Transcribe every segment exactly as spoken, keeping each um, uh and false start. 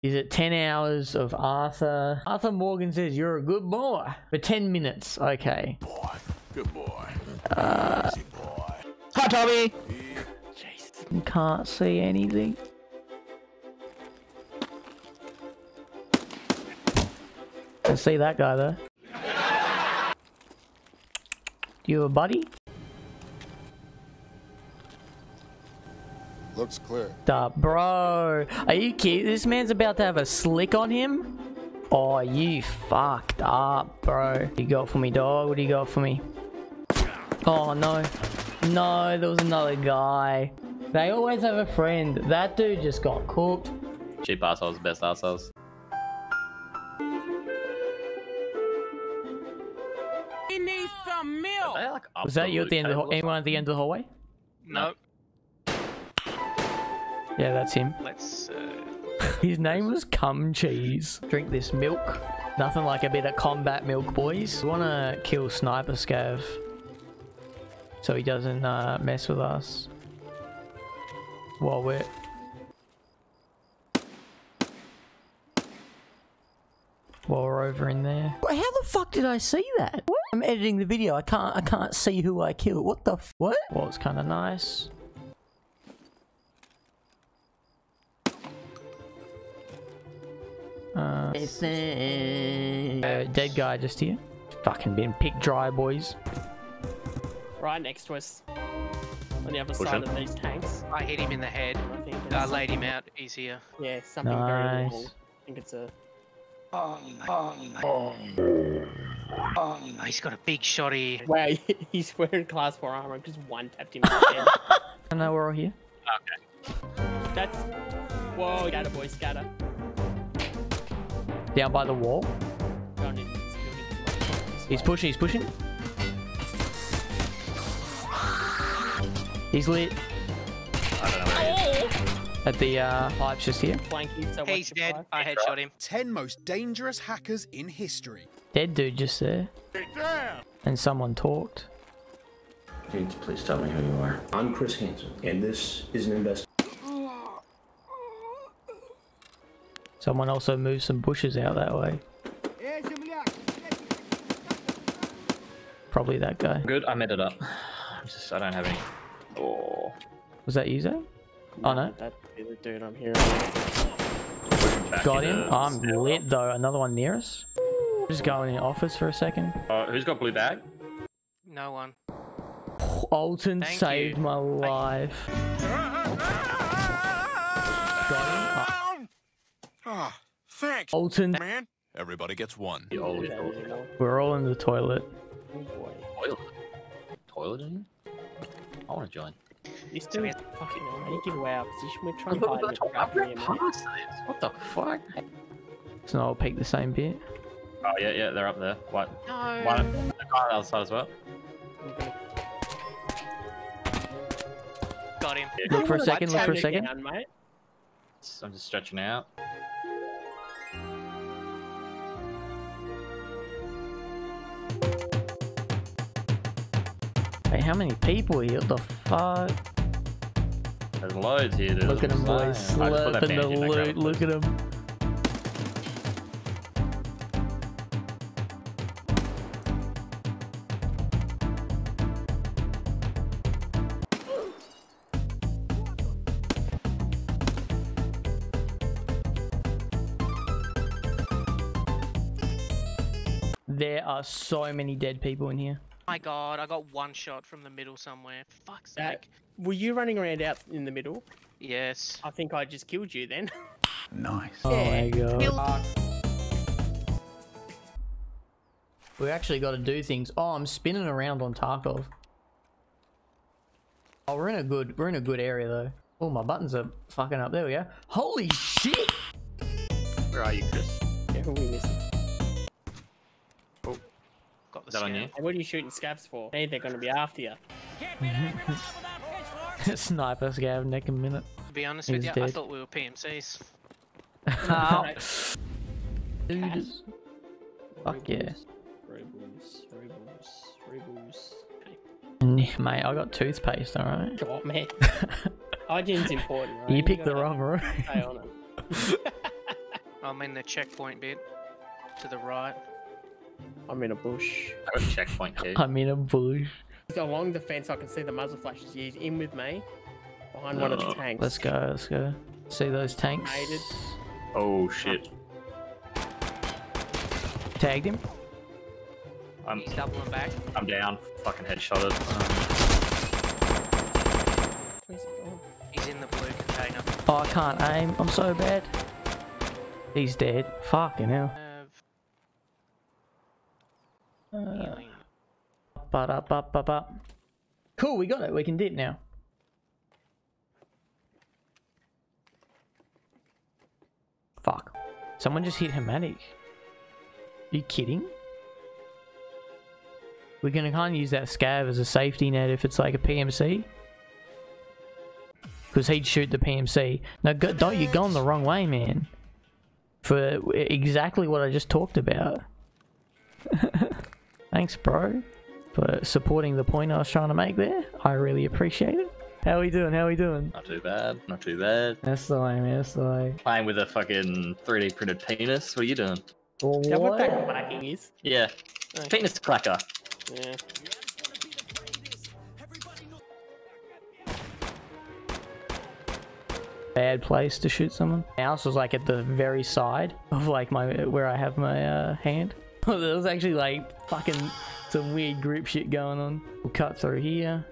Is it ten hours of Arthur? Arthur Morgan says, you're a good boy. For ten minutes. Okay. Boy. Good boy. Uh, Easy boy. Hi, Tommy. Yeah. Jason. Can't see anything. I see that guy there. Do you have a buddy? Looks clear. Duh, bro. Are you kidding? This man's about to have a slick on him? Oh, you fucked up, bro. What do you got for me, dog? What do you got for me? Oh, no. No, there was another guy. They always have a friend. That dude just got cooked. Cheap assholes, best assholes. He needs some milk. Like was that you at the end of the anyone at the end of the hallway? No. Yeah, that's him. Let's, uh, his name was Cum Cheese. Drink this milk. Nothing like a bit of combat milk, boys. We want to kill Sniper Scav so he doesn't uh, mess with us while we're... While we're over in there. How the fuck did I see that? What? I'm editing the video. I can't, I can't see who I killed. What the f... What? Well, it's kind of nice. Uh, uh, dead guy just here. Fucking been picked dry, boys. Right next to us. On the other Push side him. of these tanks. I hit him in the head. I, think I laid him out. He's here. Yeah, something nice. very little. I think it's a... Oh, oh, oh. Oh, he's got a big shot here. Wow, he's wearing class four armor. I've just one tapped him in the head. I know we're all here. Okay. That's... Whoa, scatter, boys, scatter. Down by the wall. He's pushing, he's pushing. He's lit. I don't know where he is. At the uh, pipes just here. He's dead. I headshot him. ten most dangerous hackers in history. Dead dude just there. And someone talked. Dude, please tell me who you are. I'm Chris Hansen, and this is an investigation. Someone also moved some bushes out that way. Probably that guy. Good, I met it up. I'm just, I don't have any. Oh. Was that Ezo? Oh no. That dude I'm hearing. Got him. Oh, I'm lit though. Another one near us. Just going in the office for a second. Uh, who's got blue bag? No one. Alton saved my life. Oh, thanks, Alton. Man, everybody gets one. We're all in the toilet. Oh boy. Toilet? Toilet in here? I want to join. You still so fucking make it way our position. We're trying to hide it. I've read past this. What the fuck? So I'll peek the same bit. Oh yeah, yeah, they're up there. What? No. Why not? They're on the other side as well. Okay. Got him. Yeah, look for a second. Look for a second. Down, mate. I'm just stretching out. Wait, how many people here? What the fuck? There's loads here, dude. Look at them, boys. Slurping the loot. Look at them. There are so many dead people in here. My god, I got one shot from the middle somewhere. Fuck's sake. Were you running around out in the middle? Yes. I think I just killed you then. Nice. Oh yeah. My god. We actually got to do things. Oh, I'm spinning around on Tarkov. Oh, we're in a good, we're in a good area though. Oh, my buttons are fucking up. There we go. Holy shit! Where are you, Chris? Yeah, we missed it. Is that on you? And what are you shooting scabs for? Hey, they're going to be after you. Sniper Scav, neck and minute. To be honest He's with you, dead. I thought we were P M Cs. Dude, just... Fuck yeah. Rebels, rebels, rebels. Okay. Mate, I got toothpaste, alright? God, man. Hygiene's important, right? You picked the wrong room. I'm in the checkpoint bit. To the right. I'm in a bush. I'm in a checkpoint, dude. I'm in a bush. He's along the fence, I can see the muzzle flashes. He's in with me. Behind oh. one of the tanks. Let's go, let's go. See those tanks? Aided. Oh shit. Tagged him. I'm doubling back. I'm down. Fucking headshotted. Um... Where's he gone? He's in the blue container. Oh, I can't aim. I'm so bad. He's dead. Fucking hell. Uh, but up, up, up, up. Cool, we got it. We can dip now. Fuck. Someone just hit Hermatic. Are you kidding? We're gonna kind of use that scav as a safety net if it's like a P M C. Because he'd shoot the P M C. Now, Dot, you're going the wrong way, man. For exactly what I just talked about. Thanks, bro, for supporting the point I was trying to make there. I really appreciate it. How we doing? How we doing? Not too bad. Not too bad. That's the way, man. That's the way. Playing with a fucking three D printed penis. What are you doing? What? Is that what that clacking is? Yeah. Okay. Penis clacker. Yeah. Bad place to shoot someone. My house was like at the very side of like my where I have my uh, hand. There was actually like fucking some weird group shit going on. We'll cut through here.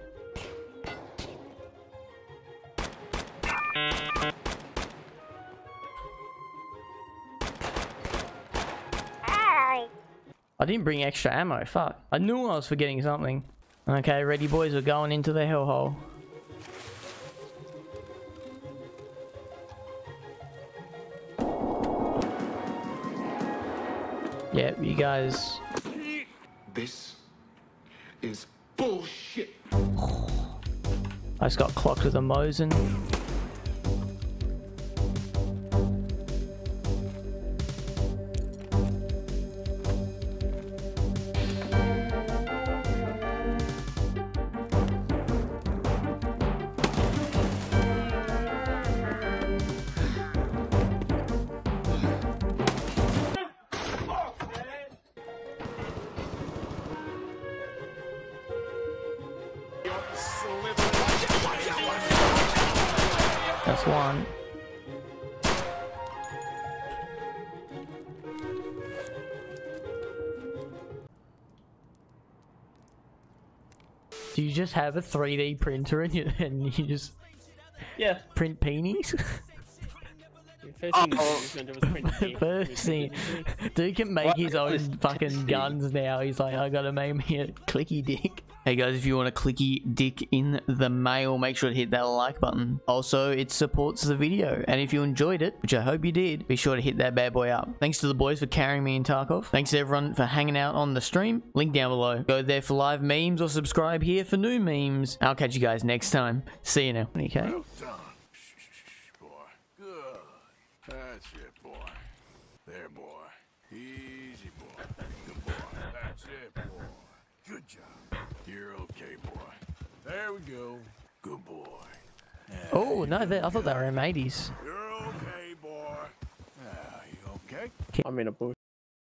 Ow. I didn't bring extra ammo, fuck. I knew I was forgetting something. Okay, ready boys, we're going into the hellhole. Yeah, you guys. This is bullshit. I just got clocked with a Mosin. That's one. Do you just have a three D printer and you, and you just yeah print peenies? First thing, dude can make what? his own fucking guns now. He's like, I gotta make me a clicky dick. Hey guys, if you want a clicky dick in the mail, make sure to hit that like button. Also, it supports the video. And if you enjoyed it, which I hope you did, be sure to hit that bad boy up. Thanks to the boys for carrying me in Tarkov. Thanks to everyone for hanging out on the stream. Link down below. Go there for live memes or subscribe here for new memes. I'll catch you guys next time. See you now. Okay. That's it, boy. There, boy. Easy, boy. Good boy. That's it, boy. Good job. You're okay, boy. There we go. Good boy. Hey, oh, no, that, I thought they were M eighties. You're okay, boy. Uh, you okay? I'm in a bush.